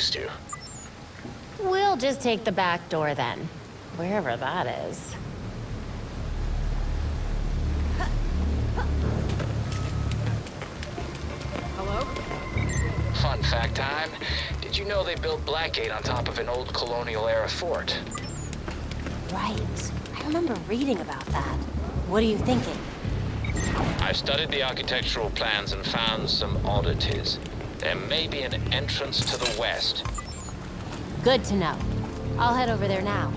used to. We'll just take the back door then, wherever that is. Hello? Fun fact time. Did you know they built Blackgate on top of an old colonial-era fort? Right. I remember reading about that. What are you thinking? I've studied the architectural plans and found some oddities. There may be an entrance to the west. Good to know. I'll head over there now.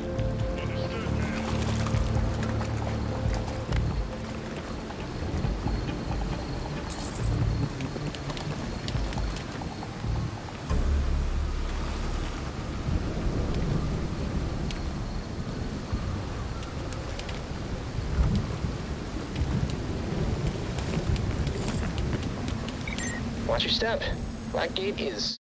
Watch your step. Blackgate is...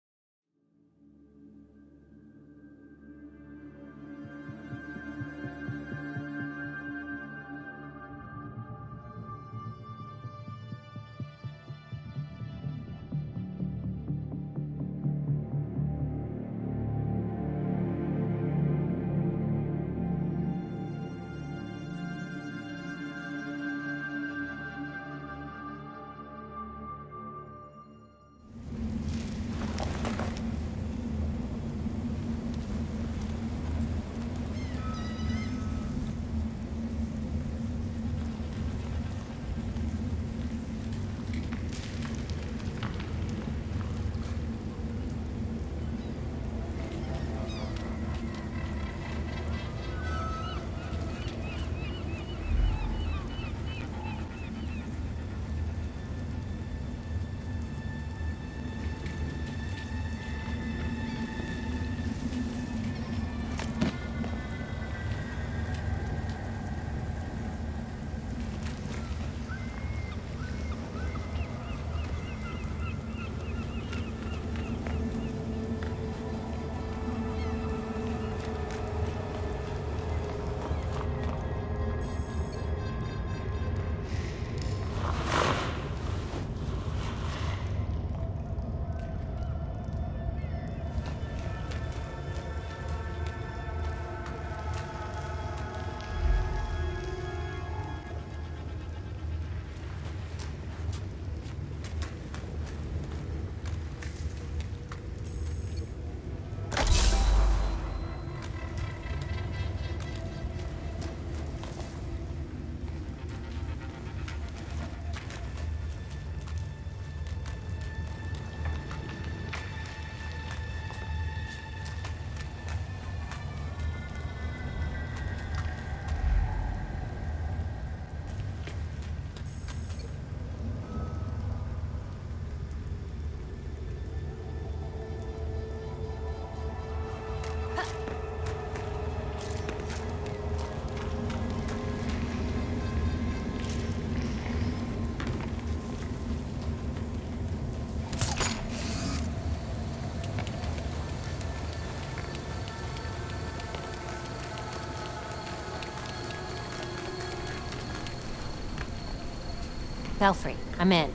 Belfry, I'm in.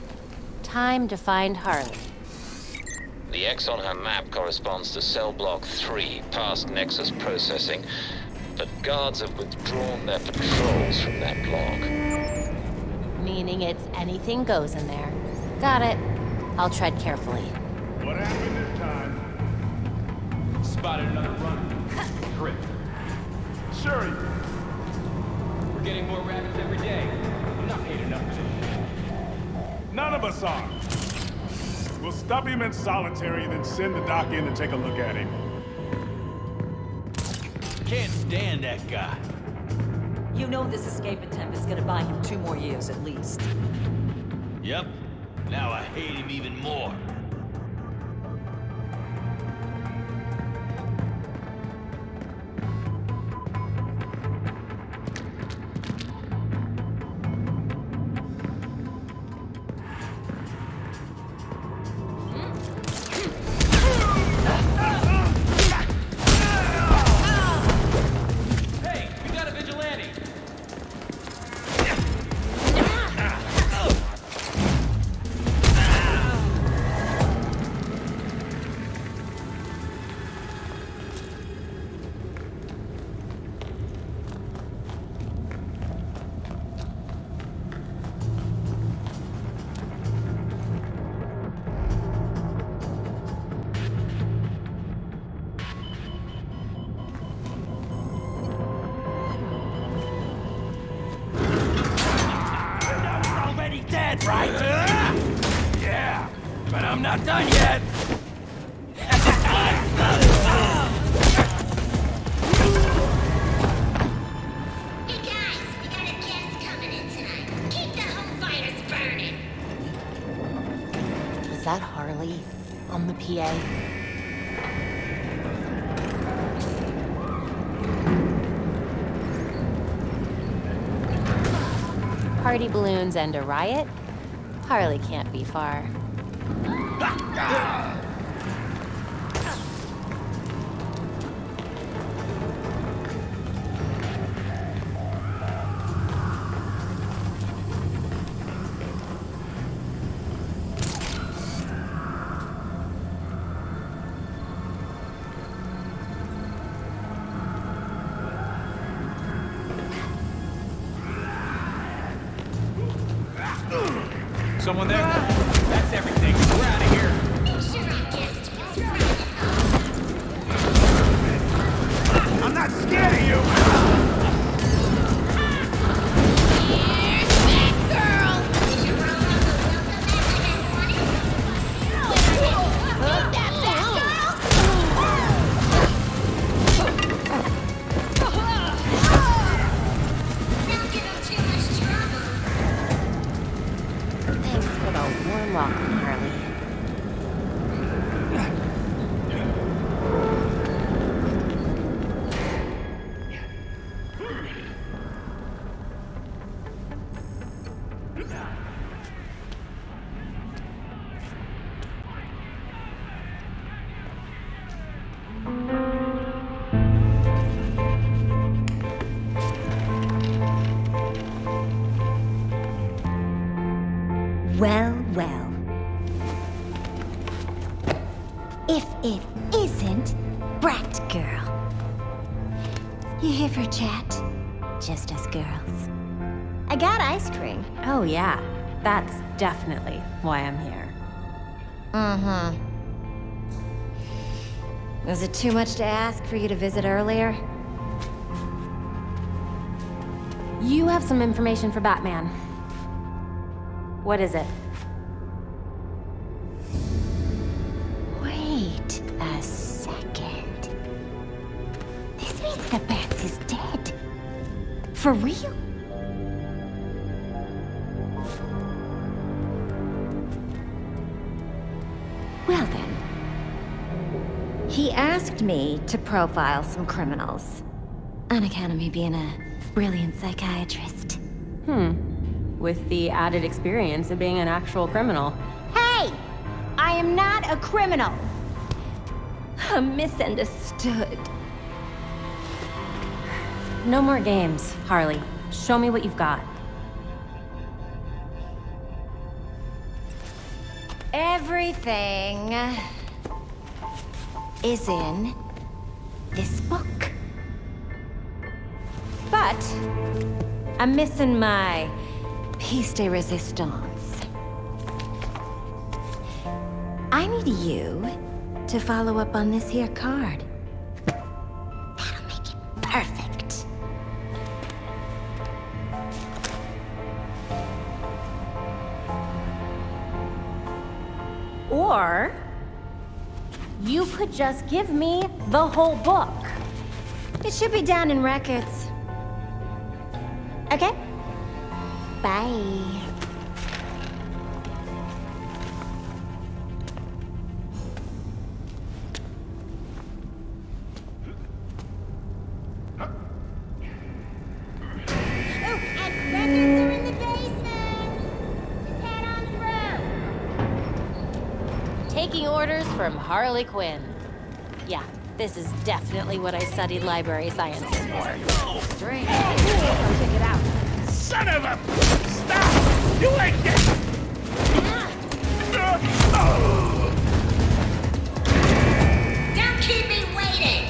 Time to find Harley. The X on her map corresponds to cell block 3, past Nexus processing, but guards have withdrawn their patrols from that block. Meaning it's anything goes in there. Got it. I'll tread carefully. What happened this time? Spotted another run. Grip. Sure. We're getting more rabbits every day. I'm not paid enough for this. None of us are. We'll stop him in solitary, then send the doc in to take a look at him. Can't stand that guy. You know this escape attempt is gonna buy him 2 more years at least. Yep. Now I hate him even more. Not done yet! Is that Harley on the PA? Party balloons and a riot? Harley can't be far. Someone there? That's everything. We're out of here. I'm not scared of you. Here's Batgirl. Did you roll up a welcome message and warning? Beat that Batgirl! Don't give us too much trouble. Thanks for the warm welcome, Harley. Well, well. If it isn't Batgirl. You here for a chat? Just us girls. I got ice cream. Oh yeah, that's definitely why I'm here. Mm-hmm. Was it too much to ask for you to visit earlier? You have some information for Batman. What is it? Wait a second. This means the Bats is dead. For real? Well then. He asked me to profile some criminals. On account of me being a brilliant psychiatrist. With the added experience of being an actual criminal. Hey! I am not a criminal! I'm misunderstood. No more games, Harley. Show me what you've got. Everything is in this book. But I'm missing my piece de resistance. I need you to follow up on this here card. That'll make it perfect. Or you could just give me the whole book. It should be down in records. Okay? Bye. Taking orders from Harley Quinn. Yeah, this is definitely what I studied library sciences for. Drink. Go check it out. Son of a... Stop! You ain't dead! Don't keep me waiting!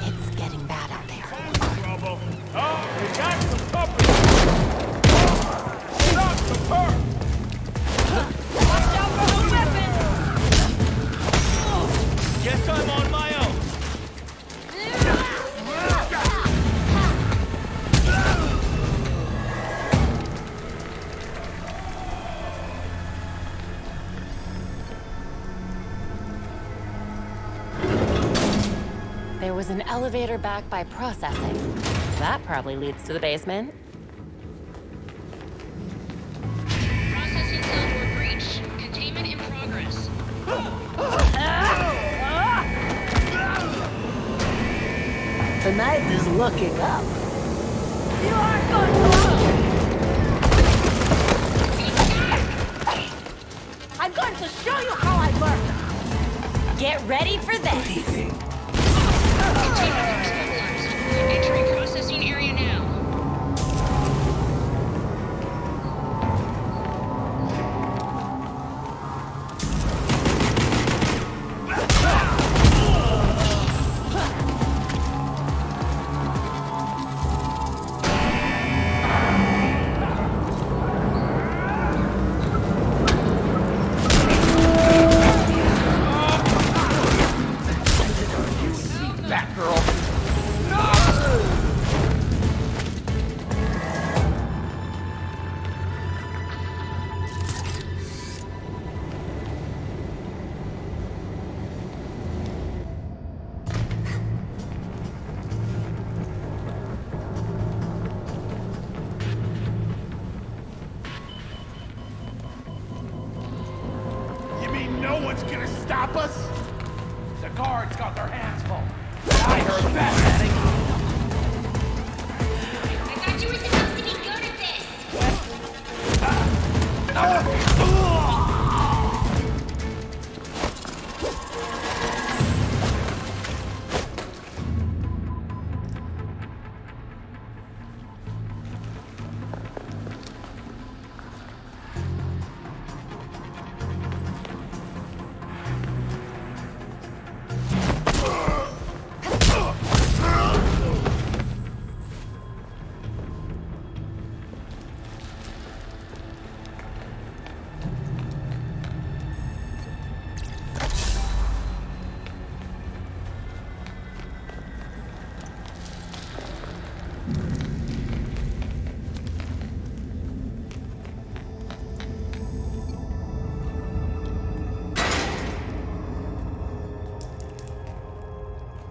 It's getting bad out there. Oh, we got some company! Watch out for the weapons! There was an elevator back by processing. That probably leads to the basement. Processing zone breach. Containment in progress. Tonight is looking up. You are going to... I'm going to show you how I work. Get ready for this. Containment stabilized. Entering processing area now.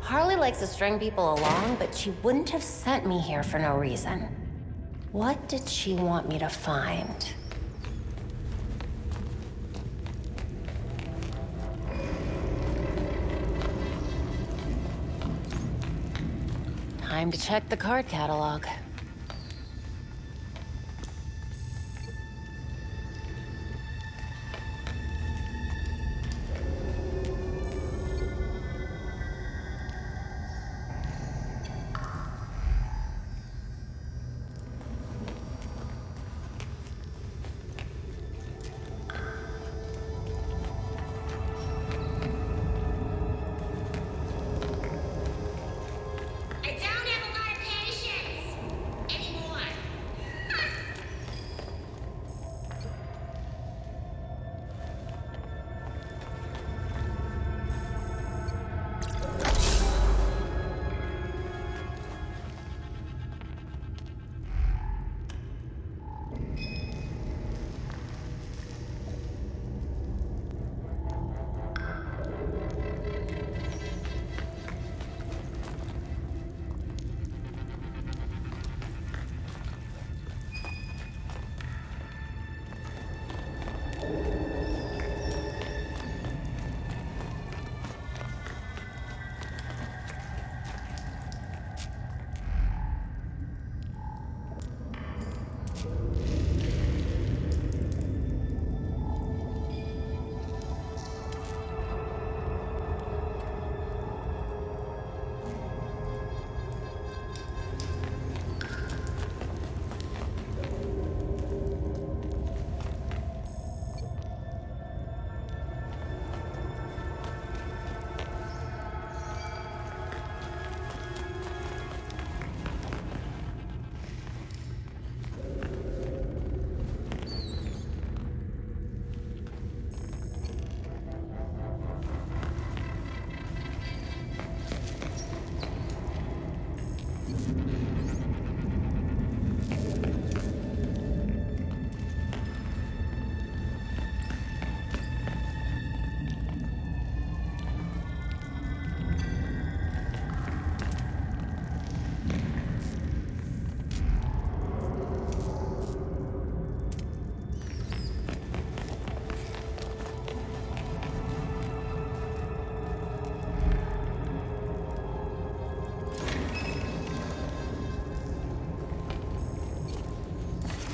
Harley likes to string people along, but she wouldn't have sent me here for no reason. What did she want me to find? Time to check the card catalog.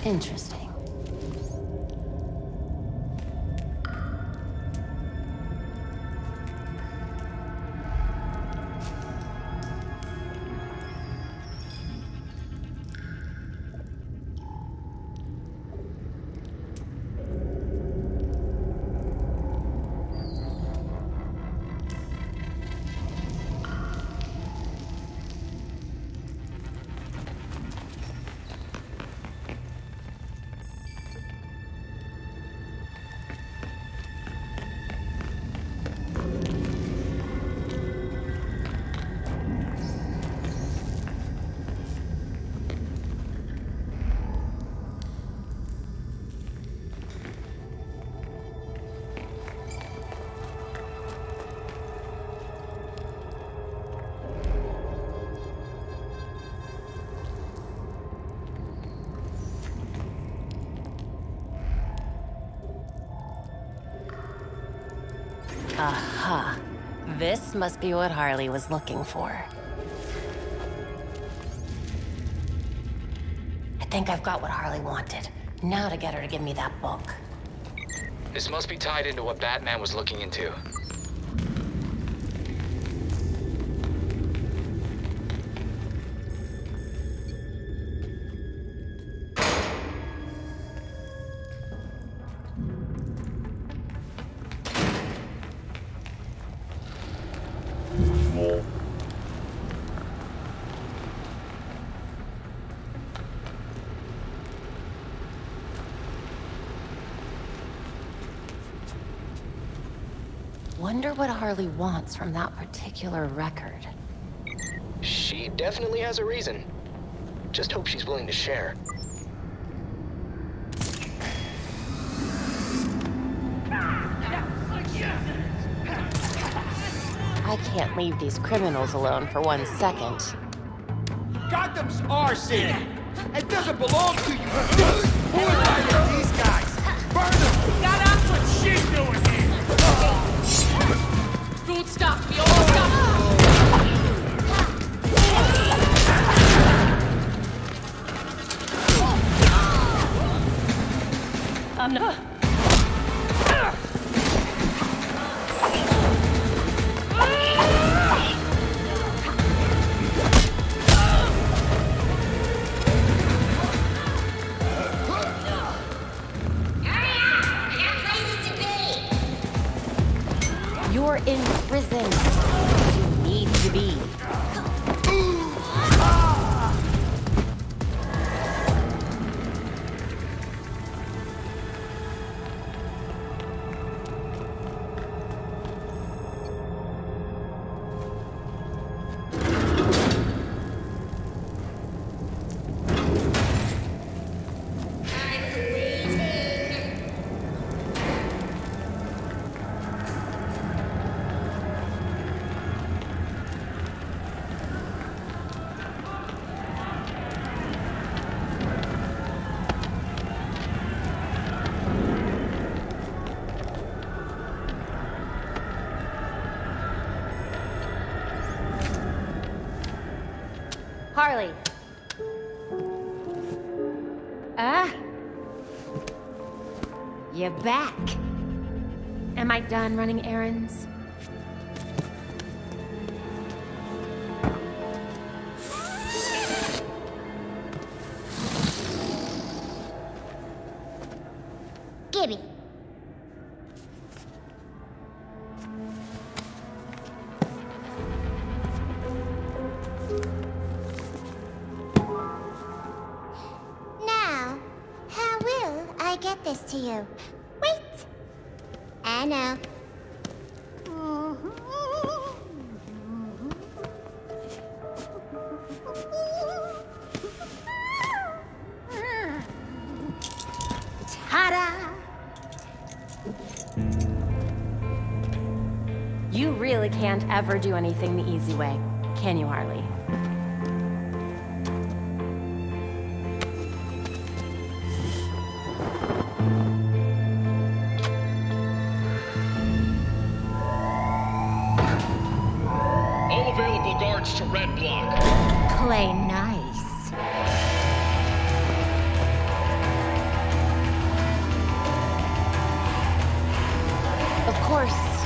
Interesting. Aha. This must be what Harley was looking for. I think I've got what Harley wanted. Now to get her to give me that book. This must be tied into what Batman was looking into. Wonder what Harley wants from that particular record. She definitely has a reason. Just hope she's willing to share. I can't leave these criminals alone for 1 second. Gotham's our city! It doesn't belong to you! Who invited these guys? Burn them! Now that's what she's doing here! Don't stop! We all stop! I'm not... You're in prison. You need to be. Harley. You're back. Am I done running errands? Gibby. To you. Wait! I know. Ta-da! You really can't ever do anything the easy way, can you, Harley? To red block. Play nice. course.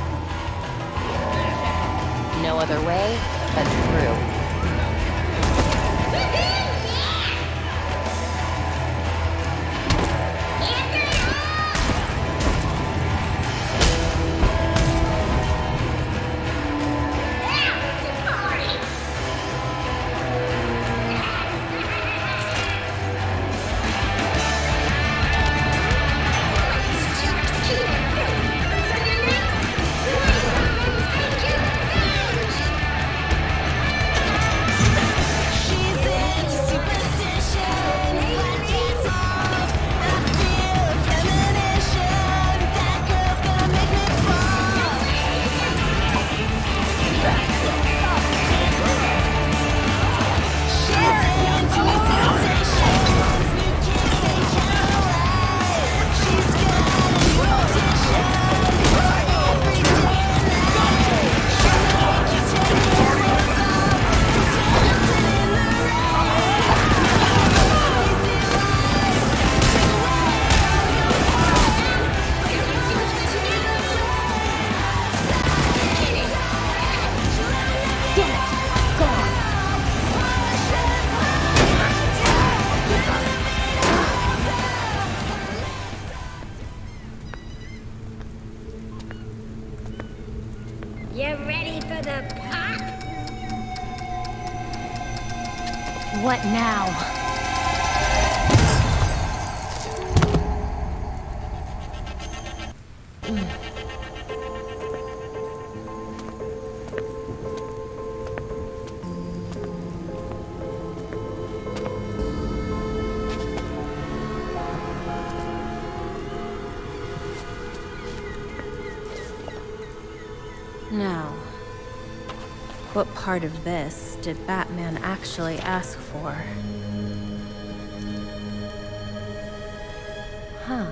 No other way but through. What now? Now, what part of this did Batman actually ask for? Huh.